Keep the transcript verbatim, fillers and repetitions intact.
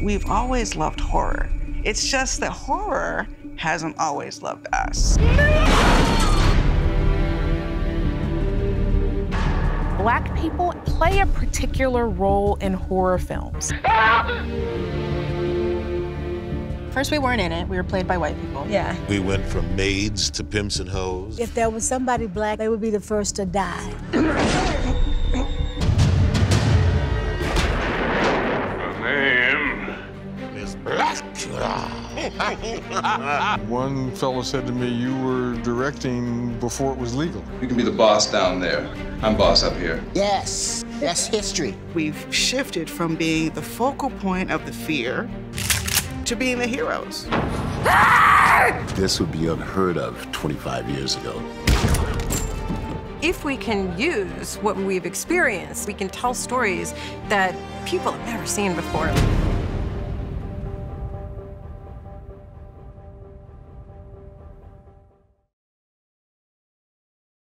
We've always loved horror. It's just that horror hasn't always loved us. Black people play a particular role in horror films. First, we weren't in it. We were played by white people. Yeah. We went from maids to pimps and hoes. If there was somebody black, they would be the first to die. My name is Black. One fellow said to me, you were directing before it was legal. You can be the boss down there. I'm boss up here. Yes, that's history. We've shifted from being the focal point of the fear to being the heroes. This would be unheard of twenty-five years ago. If we can use what we've experienced, we can tell stories that people have never seen before.